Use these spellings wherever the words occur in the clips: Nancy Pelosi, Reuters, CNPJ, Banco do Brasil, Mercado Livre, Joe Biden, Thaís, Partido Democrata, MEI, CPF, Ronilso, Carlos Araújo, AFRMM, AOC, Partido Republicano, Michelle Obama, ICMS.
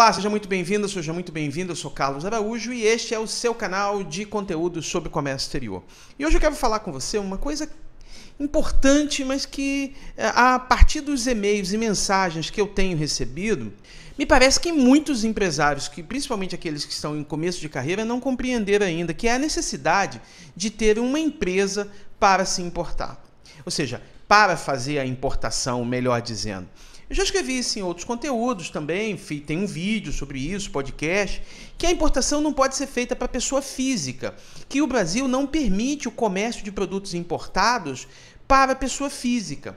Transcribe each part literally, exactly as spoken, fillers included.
Olá, seja muito bem-vindo, seja muito bem-vindo, eu sou Carlos Araújo e este é o seu canal de conteúdo sobre comércio exterior. E hoje eu quero falar com você uma coisa importante, mas que a partir dos e-mails e mensagens que eu tenho recebido, me parece que muitos empresários, que principalmente aqueles que estão em começo de carreira, não compreenderam ainda, que é a necessidade de ter uma empresa para se importar. Ou seja, para fazer a importação, melhor dizendo. Eu já escrevi isso em outros conteúdos também, tem um vídeo sobre isso, podcast, que a importação não pode ser feita para pessoa física, que o Brasil não permite o comércio de produtos importados para pessoa física.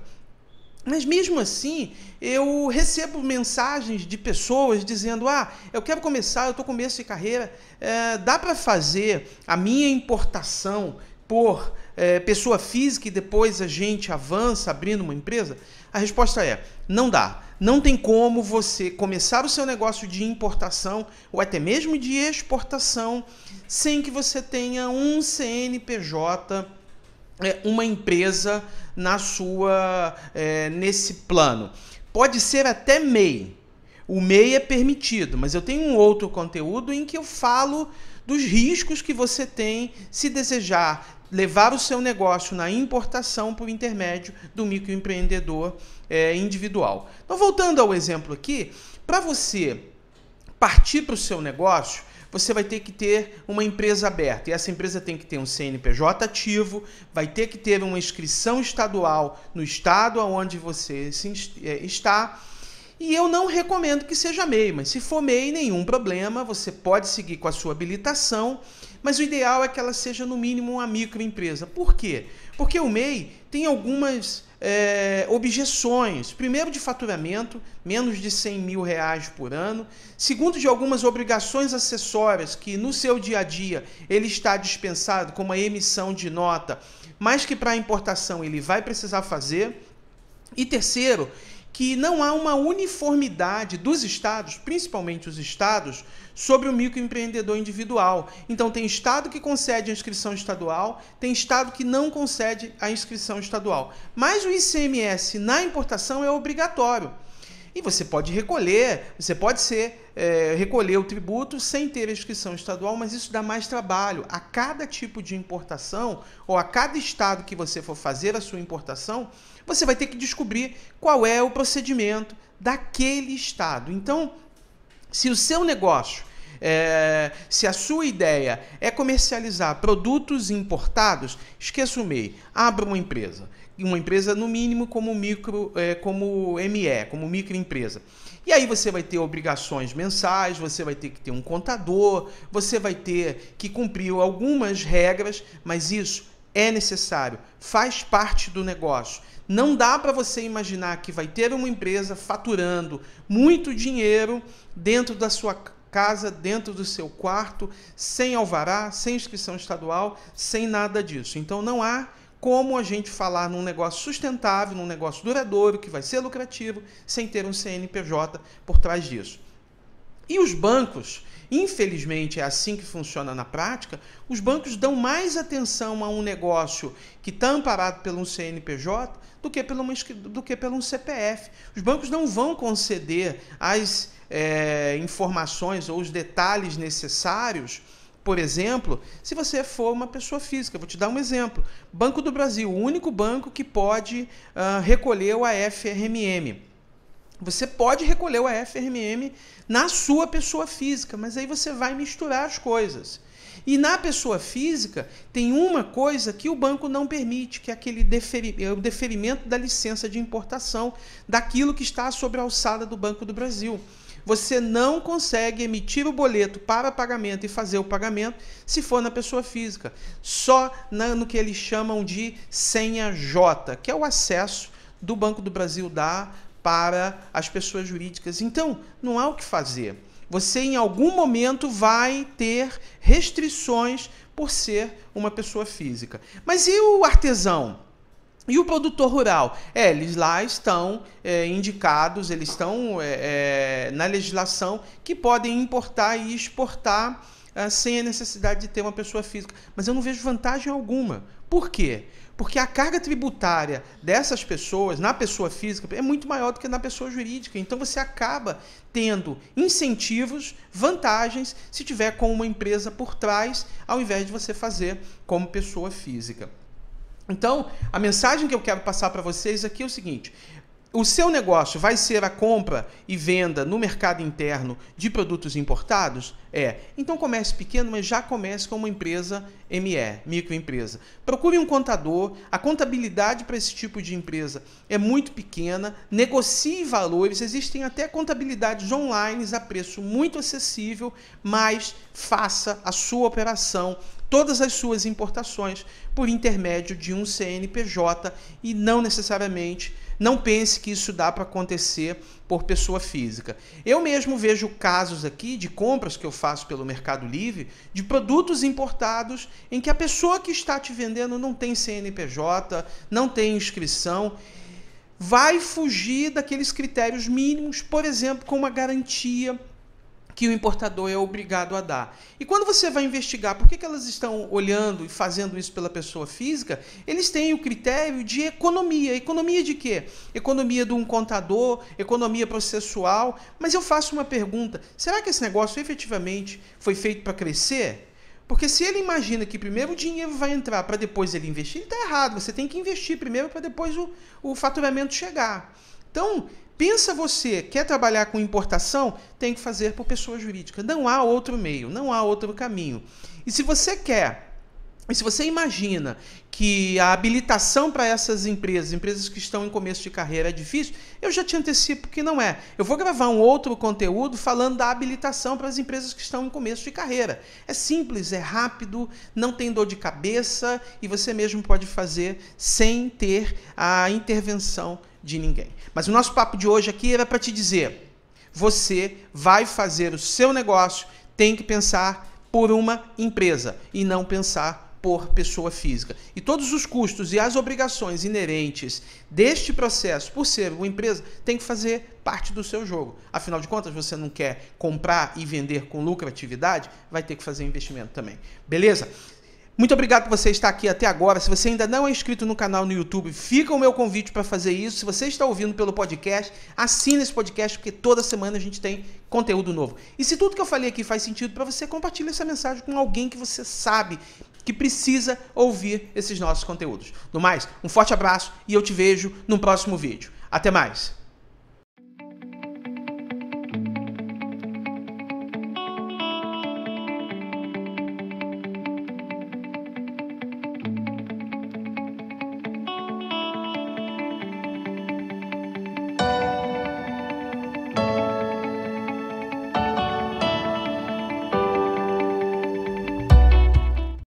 Mas mesmo assim, eu recebo mensagens de pessoas dizendo, ah, eu quero começar, eu estou começo de carreira, é, dá para fazer a minha importação por é, pessoa física e depois a gente avança abrindo uma empresa? A resposta é, não dá. Não tem como você começar o seu negócio de importação ou até mesmo de exportação sem que você tenha um C N P J, é, uma empresa na sua, é, nesse plano. Pode ser até M E I. O M E I é permitido, mas eu tenho um outro conteúdo em que eu falo dos riscos que você tem se desejar levar o seu negócio na importação por intermédio do microempreendedor é, individual. Então, voltando ao exemplo aqui, para você partir para o seu negócio, você vai ter que ter uma empresa aberta. E essa empresa tem que ter um C N P J ativo, vai ter que ter uma inscrição estadual no estado onde você está. E eu não recomendo que seja M E I, mas se for M E I, nenhum problema, você pode seguir com a sua habilitação, mas o ideal é que ela seja no mínimo uma microempresa. Por quê? Porque o M E I tem algumas é, objeções, primeiro de faturamento, menos de cem mil reais por ano, segundo de algumas obrigações acessórias que no seu dia a dia ele está dispensado, como a emissão de nota, mas que para importação ele vai precisar fazer, e terceiro, que não há uma uniformidade dos estados, principalmente os estados, sobre o microempreendedor individual. Então tem estado que concede a inscrição estadual, tem estado que não concede a inscrição estadual. Mas o I C M S na importação é obrigatório. E você pode recolher, você pode ser, é, recolher o tributo sem ter a inscrição estadual, mas isso dá mais trabalho. A cada tipo de importação, ou a cada estado que você for fazer a sua importação, você vai ter que descobrir qual é o procedimento daquele estado. Então, se o seu negócio, é, se a sua ideia é comercializar produtos importados, esqueça o M E I, abra uma empresa. Uma empresa, no mínimo, como micro, é, como M E, como microempresa. E aí você vai ter obrigações mensais, você vai ter que ter um contador, você vai ter que cumprir algumas regras, mas isso é necessário, faz parte do negócio. Não dá para você imaginar que vai ter uma empresa faturando muito dinheiro dentro da sua casa, dentro do seu quarto, sem alvará, sem inscrição estadual, sem nada disso. Então não há como a gente falar num negócio sustentável, num negócio duradouro, que vai ser lucrativo, sem ter um C N P J por trás disso. E os bancos, infelizmente é assim que funciona na prática, os bancos dão mais atenção a um negócio que está amparado pelo um C N P J do que pelo, uma, do que pelo um C P F. Os bancos não vão conceder as é, informações ou os detalhes necessários, por exemplo, se você for uma pessoa física. Vou te dar um exemplo. Banco do Brasil, o único banco que pode uh, recolher o A F R M M. Você pode recolher o A F R M M na sua pessoa física, mas aí você vai misturar as coisas. E na pessoa física tem uma coisa que o banco não permite, que é aquele deferi o deferimento da licença de importação daquilo que está sobre a alçada do Banco do Brasil. Você não consegue emitir o boleto para pagamento e fazer o pagamento se for na pessoa física, só na, no que eles chamam de senha J, que é o acesso do Banco do Brasil da para as pessoas jurídicas. Então, não há o que fazer. Você, em algum momento, vai ter restrições por ser uma pessoa física. Mas e o artesão? E o produtor rural? É, eles lá estão é, indicados, eles estão é, é, na legislação que podem importar e exportar é, sem a necessidade de ter uma pessoa física. Mas eu não vejo vantagem alguma. Por quê? Porque a carga tributária dessas pessoas, na pessoa física, é muito maior do que na pessoa jurídica. Então você acaba tendo incentivos, vantagens, se tiver com uma empresa por trás, ao invés de você fazer como pessoa física. Então, a mensagem que eu quero passar para vocês aqui é o seguinte: o seu negócio vai ser a compra e venda no mercado interno de produtos importados? É. Então comece pequeno, mas já comece com uma empresa M E, microempresa. Procure um contador. A contabilidade para esse tipo de empresa é muito pequena. Negocie valores. Existem até contabilidades online a preço muito acessível, mas faça a sua operação, todas as suas importações, por intermédio de um C N P J, e não necessariamente, não pense que isso dá para acontecer por pessoa física. Eu mesmo vejo casos aqui de compras que eu faço pelo Mercado Livre, de produtos importados, em que a pessoa que está te vendendo não tem C N P J, não tem inscrição, vai fugir daqueles critérios mínimos, por exemplo, com uma garantia que o importador é obrigado a dar. E quando você vai investigar por que que elas estão olhando e fazendo isso pela pessoa física, eles têm o critério de economia. Economia de quê? Economia de um contador, economia processual. Mas eu faço uma pergunta: será que esse negócio efetivamente foi feito para crescer? Porque se ele imagina que primeiro o dinheiro vai entrar para depois ele investir, ele está errado. Você tem que investir primeiro para depois o, o faturamento chegar. Então, pensa você, quer trabalhar com importação? Tem que fazer por pessoa jurídica. Não há outro meio, não há outro caminho. E se você quer, e se você imagina que a habilitação para essas empresas, empresas que estão em começo de carreira, é difícil, eu já te antecipo que não é. Eu vou gravar um outro conteúdo falando da habilitação para as empresas que estão em começo de carreira. É simples, é rápido, não tem dor de cabeça e você mesmo pode fazer sem ter a intervenção de ninguém. Mas o nosso papo de hoje aqui era para te dizer: você vai fazer o seu negócio, tem que pensar por uma empresa e não pensar por pessoa física. E todos os custos e as obrigações inerentes deste processo, por ser uma empresa, tem que fazer parte do seu jogo. Afinal de contas, você não quer comprar e vender com lucratividade, vai ter que fazer investimento também. Beleza? Muito obrigado por você estar aqui até agora. Se você ainda não é inscrito no canal no YouTube, fica o meu convite para fazer isso. Se você está ouvindo pelo podcast, assina esse podcast, porque toda semana a gente tem conteúdo novo. E se tudo que eu falei aqui faz sentido para você, compartilha essa mensagem com alguém que você sabe que precisa ouvir esses nossos conteúdos. No mais, um forte abraço e eu te vejo no próximo vídeo. Até mais!